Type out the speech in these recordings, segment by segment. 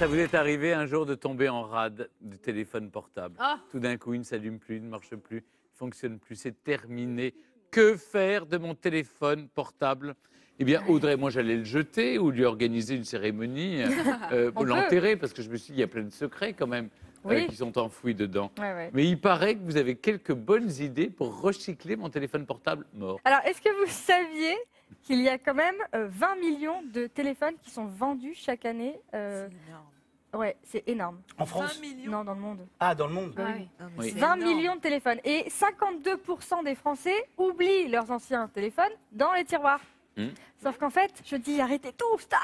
Ça vous est arrivé un jour de tomber en rade du téléphone portable. Ah. Tout d'un coup, il ne s'allume plus, il ne marche plus, il ne fonctionne plus, c'est terminé. Que faire de mon téléphone portable? Eh bien, Audrey, moi, j'allais le jeter ou lui organiser une cérémonie pour l'enterrer, parce que je me suis dit, il y a plein de secrets quand même qui sont enfouis dedans. Ouais, ouais. Mais il paraît que vous avez quelques bonnes idées pour recycler mon téléphone portable mort. Alors, est-ce que vous saviez qu'il y a quand même 20 millions de téléphones qui sont vendus chaque année? C'est énorme. Ouais, c'est énorme. En France? 20 millions? Non, dans le monde. Ah, dans le monde? Ah, oui. Non, oui. 20 millions de téléphones. Et 52% des Français oublient leurs anciens téléphones dans les tiroirs. Mmh. Sauf qu'en fait, je dis arrêtez tout, stop.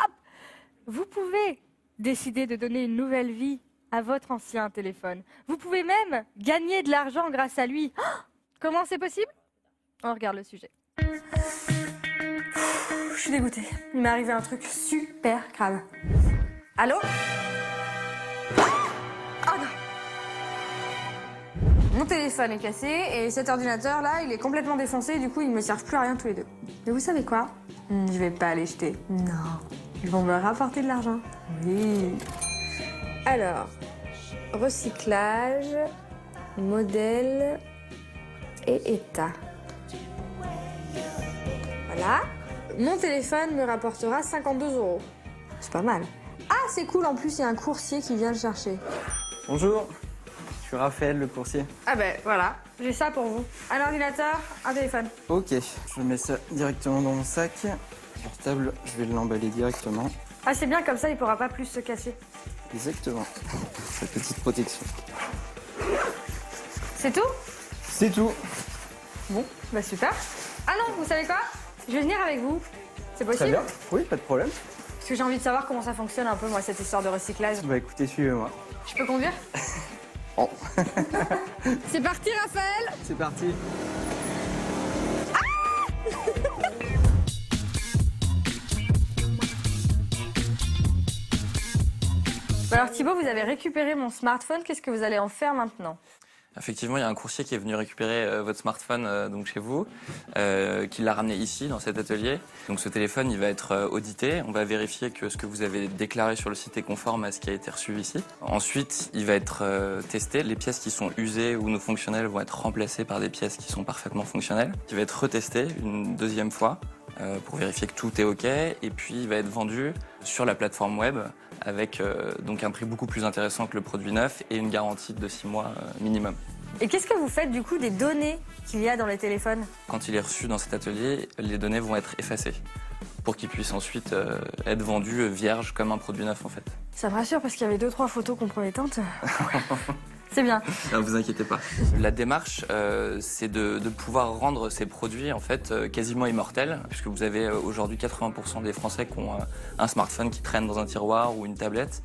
Vous pouvez décider de donner une nouvelle vie à votre ancien téléphone. Vous pouvez même gagner de l'argent grâce à lui. Oh, comment c'est possible? On regarde le sujet. Je suis dégoûtée. Il m'est arrivé un truc super grave. Allô? Oh non. Mon téléphone est cassé et cet ordinateur là, il est complètement défoncé et du coup, ils ne me servent plus à rien tous les deux. Mais vous savez quoi? Je vais pas les jeter. Non. Ils vont me rapporter de l'argent. Oui. Alors, recyclage, modèle et état. Voilà. Mon téléphone me rapportera 52 €. C'est pas mal. Ah, c'est cool, en plus, il y a un coursier qui vient le chercher. Bonjour, je suis Raphaël, le coursier. Ah ben, voilà, j'ai ça pour vous. Un ordinateur, un téléphone. Ok, je mets ça directement dans mon sac. Portable, je vais l'emballer directement. Ah, c'est bien, comme ça, il pourra pas plus se casser. Exactement, sa petite protection. C'est tout? C'est tout. Bon, bah super. Ah non, vous savez quoi? Je vais venir avec vous, c'est possible? Très bien, oui, pas de problème. Parce que j'ai envie de savoir comment ça fonctionne un peu, moi, cette histoire de recyclage. Bah écoutez, suivez-moi. Je peux conduire? Oh. C'est parti, Raphaël? C'est parti. Ah Alors Thibaut, vous avez récupéré mon smartphone, qu'est-ce que vous allez en faire maintenant? Effectivement, il y a un coursier qui est venu récupérer votre smartphone donc chez vous, qui l'a ramené ici, dans cet atelier. Donc ce téléphone, il va être audité. On va vérifier que ce que vous avez déclaré sur le site est conforme à ce qui a été reçu ici. Ensuite, il va être testé. Les pièces qui sont usées ou non fonctionnelles vont être remplacées par des pièces qui sont parfaitement fonctionnelles. Il va être retesté une deuxième fois pour vérifier que tout est OK. Et puis, il va être vendu sur la plateforme web, avec donc un prix beaucoup plus intéressant que le produit neuf et une garantie de 6 mois minimum. Et qu'est-ce que vous faites du coup des données qu'il y a dans les téléphones? Quand il est reçu dans cet atelier, les données vont être effacées pour qu'il puisse ensuite être vendu vierge comme un produit neuf en fait. Ça me rassure parce qu'il y avait 2-3 photos compromettantes. C'est bien. Ne vous inquiétez pas. La démarche, c'est de pouvoir rendre ces produits en fait quasiment immortels, puisque vous avez aujourd'hui 80% des Français qui ont un smartphone qui traîne dans un tiroir ou une tablette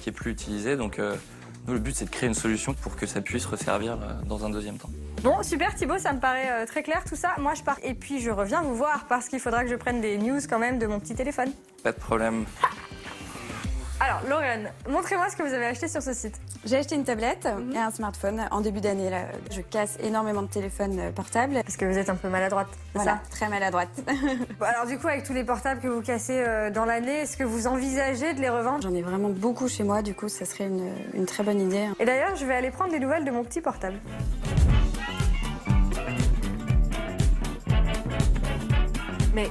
qui est plus utilisée. Donc nous, le but, c'est de créer une solution pour que ça puisse resservir dans un deuxième temps. Bon, super Thibaut, ça me paraît très clair tout ça. Moi, je pars et puis je reviens vous voir parce qu'il faudra que je prenne des news quand même de mon petit téléphone. Pas de problème. Alors, Lauriane, montrez-moi ce que vous avez acheté sur ce site. J'ai acheté une tablette et un smartphone en début d'année. Je casse énormément de téléphones portables. Parce que vous êtes un peu maladroite. Voilà, très maladroite. Bon, alors du coup, avec tous les portables que vous cassez dans l'année, est-ce que vous envisagez de les revendre? J'en ai vraiment beaucoup chez moi, du coup, ça serait une très bonne idée. Et d'ailleurs, je vais aller prendre des nouvelles de mon petit portable. Mais...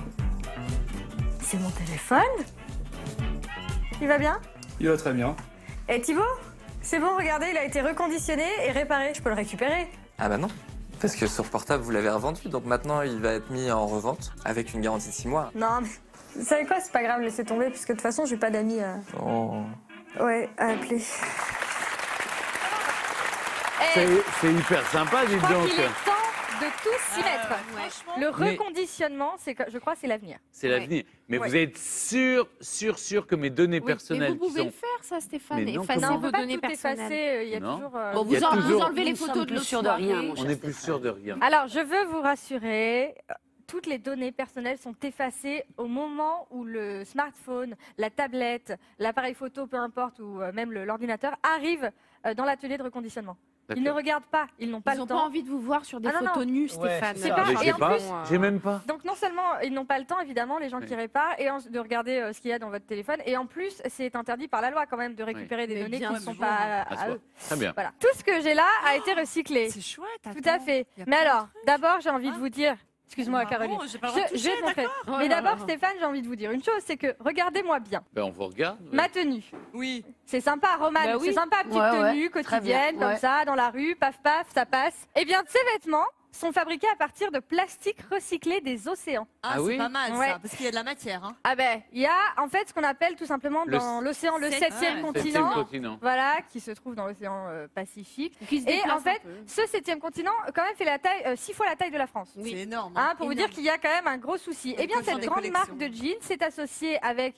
c'est mon téléphone? Il va bien? Il va très bien. Et Thibaut? C'est bon, regardez, il a été reconditionné et réparé. Je peux le récupérer? Ah bah non, parce que sur portable, vous l'avez revendu. Donc maintenant, il va être mis en revente avec une garantie de 6 mois. Non, mais vous savez quoi? C'est pas grave, laissez tomber, puisque de toute façon, j'ai pas d'amis à... Oh. Ouais, à appeler. C'est hyper sympa, dites donc. De tous s'y mettre. Ouais. Le reconditionnement, je crois, c'est l'avenir. C'est l'avenir. Mais vous êtes sûr que mes données personnelles. Mais vous pouvez le faire, ça, Stéphane. Mais non, effacer vos données personnelles. Il y a toujours. Bon, vous enlevez les photos de l'autre soirée. On n'est plus sûr de rien. Alors, je veux vous rassurer. Toutes les données personnelles sont effacées au moment où le smartphone, la tablette, l'appareil photo, peu importe, ou même l'ordinateur, arrive dans l'atelier de reconditionnement. Ils ne regardent pas, ils n'ont pas le temps. Ils n'ont pas envie de vous voir sur des photos nues, Stéphane. Ouais, pas... Et en plus, j'ai même pas. Donc non seulement ils n'ont pas le temps, évidemment, les gens qui réparent, et de regarder ce qu'il y a dans votre téléphone. Et en plus, c'est interdit par la loi quand même de récupérer des données qui ne sont pas à eux. Très bien. Voilà. Tout ce que j'ai là a été recyclé. C'est chouette. Tout à fait. Mais alors, d'abord, j'ai envie de vous dire... Excuse-moi, Caroline. Je vais montrer. Mais d'abord, Stéphane, j'ai envie de vous dire une chose, c'est que regardez-moi bien. Ben, on vous regarde. Ouais. Ma tenue. Oui. C'est sympa, Romane. Ben oui. C'est sympa, petite tenue quotidienne, comme ça, dans la rue, paf paf, ça passe. Eh bien, ces vêtements sont fabriqués à partir de plastique recyclé des océans. Ah, c'est pas mal ça, parce qu'il y a de la matière. Hein. Ah ben, il y a en fait ce qu'on appelle tout simplement dans l'océan le 7e continent. Voilà, qui se trouve dans l'océan Pacifique. Et en fait, ce 7e continent quand même fait la taille 6 fois la taille de la France. Oui. C'est énorme. Hein, pour vous dire qu'il y a quand même un gros souci. Eh bien, cette grande marque de jeans s'est associée avec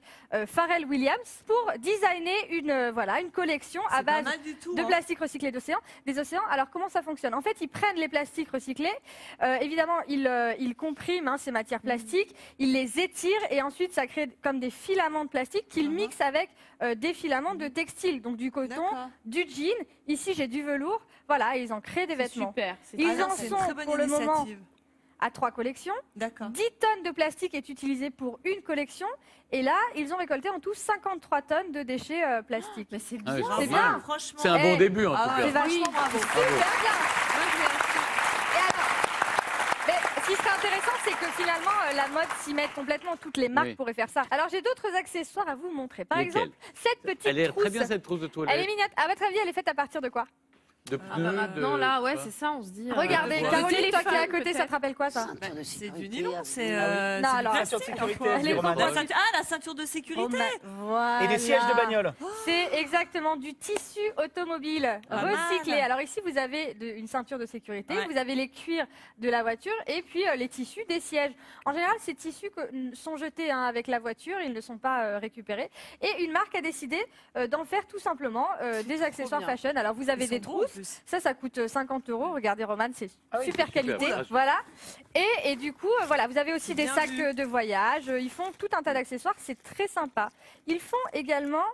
Pharrell Williams pour designer une collection à base de plastique recyclé des océans. Alors comment ça fonctionne? En fait, ils prennent les plastiques recyclés. Évidemment, ils compriment ces matières plastiques, ils les étirent et ensuite ça crée comme des filaments de plastique qu'ils mixent avec des filaments de textile, donc du coton, du jean. Ici, j'ai du velours. Voilà, ils en créent des vêtements. Super, ils en sont pour le moment à 3 collections. 10 tonnes de plastique est utilisée pour une collection. Et là, ils ont récolté en tout 53 tonnes de déchets plastiques. Mais c'est bien, c'est bien. C'est un bon début en tout cas. C'est vachement bravo. Ce qui serait intéressant, c'est que finalement, la mode s'y mette complètement. Toutes les marques pourraient faire ça. Alors, j'ai d'autres accessoires à vous montrer. Par exemple, cette petite trousse. Très bien, cette trousse de toilette. Elle est mignonne. À votre avis, elle est faite à partir de quoi? De pneus, non, là, c'est ça, on se dit. Regardez, Caroline, toi qui es à côté, ça te rappelle quoi, ça? C'est du nylon, c'est... Non, alors... La ceinture de sécurité. Ah, la ceinture de sécurité. Et des sièges de bagnole. C'est exactement du tissu automobile recyclé. Alors ici, vous avez une ceinture de sécurité, vous avez les cuirs de la voiture et puis les tissus des sièges. En général, ces tissus sont jetés avec la voiture, ils ne sont pas récupérés. Et une marque a décidé d'en faire tout simplement des accessoires fashion. Alors, vous avez des trousses. Ça coûte 50 €. Regardez, Romane, c'est super qualité. Voilà. Et du coup, voilà, vous avez aussi des sacs de voyage. Ils font tout un tas d'accessoires. C'est très sympa. Ils font également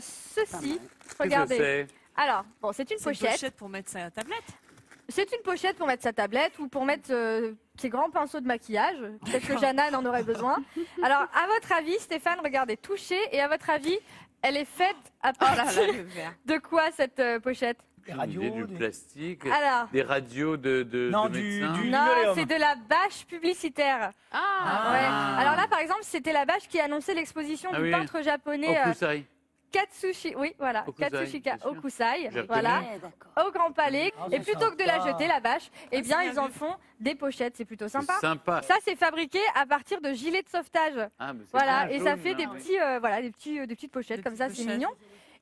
ceci. Regardez. Alors, bon, c'est une pochette. C'est une pochette pour mettre sa tablette. C'est une pochette pour mettre sa tablette ou pour mettre ses grands pinceaux de maquillage. Peut-être que Jana en aurait besoin. Alors, à votre avis, Stéphane, regardez, touchez. Et à votre avis, elle est faite à partir de quoi, cette pochette? Des radios, du plastique, des radios de médecins. Non, c'est de la bâche publicitaire. Alors là, par exemple, c'était la bâche qui annonçait l'exposition du peintre japonais Katsushika Hokusai, voilà, au Grand Palais. Et plutôt que de la jeter, la bâche, eh bien, ils en font des pochettes. C'est plutôt sympa. Ça, c'est fabriqué à partir de gilets de sauvetage. Voilà, et ça fait des petites pochettes comme ça, c'est mignon.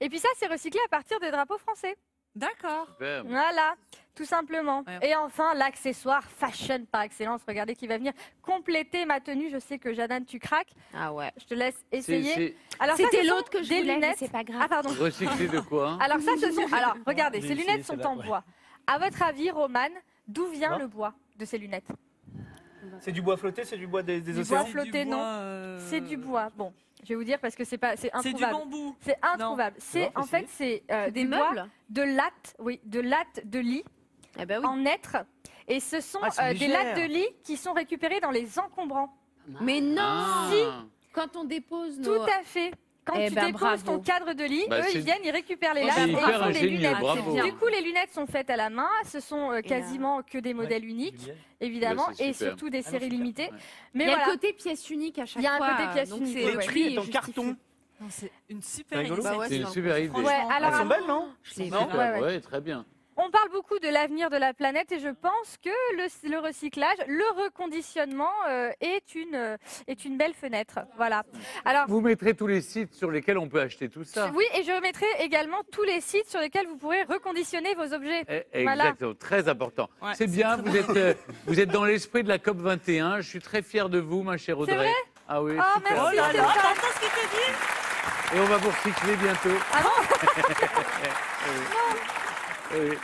Et puis ça, c'est recyclé à partir des drapeaux français. D'accord. Voilà, tout simplement. Et enfin, l'accessoire fashion par excellence. Regardez qui va venir compléter ma tenue. Je sais que Jeanne, tu craques. Ah ouais. Je te laisse essayer. Alors c'était l'autre que je voulais, mais c'est pas grave. Ah pardon. Recyclé de quoi hein? Alors ça, ce sont. Alors regardez, ces lunettes sont en bois. À votre avis, Romane, d'où vient le bois de ces lunettes? C'est du bois flotté, c'est du bois des océans. Du bois flotté, non. C'est du bois. Bon. Je vais vous dire parce que c'est pas, c'est introuvable. C'est du bambou. C'est introuvable. C'est en fait des meubles, de lattes de lit en être. Et ce sont des lattes de lit qui sont récupérées dans les encombrants. Mais non. Si. Quand on dépose. Tout à fait. Quand tu déposes ton cadre de lit, eux, ils viennent, ils récupèrent les lattes et ils font des lunettes. Du coup, les lunettes sont faites à la main. Ce sont quasiment que des modèles uniques, évidemment, et surtout des séries limitées. Mais il y a le côté pièce unique à chaque fois. Il y a un côté pièce unique. Et le prix est en carton. C'est une super idée. C'est une super idée. Elles sont belles, non? Oui, très bien. On parle beaucoup de l'avenir de la planète et je pense que le recyclage, le reconditionnement est une belle fenêtre. Voilà. Alors, vous mettrez tous les sites sur lesquels on peut acheter tout ça. Oui, et je mettrai également tous les sites sur lesquels vous pourrez reconditionner vos objets. Exactement, voilà. Très important. Ouais, c'est bien, vous êtes dans l'esprit de la COP 21. Je suis très fier de vous, ma chère Audrey. C'est vrai ? Ah oui. Oh, super. Merci, t'entends ce qu'il te dit ? Et on va vous recycler bientôt. Ah bon ? Oui.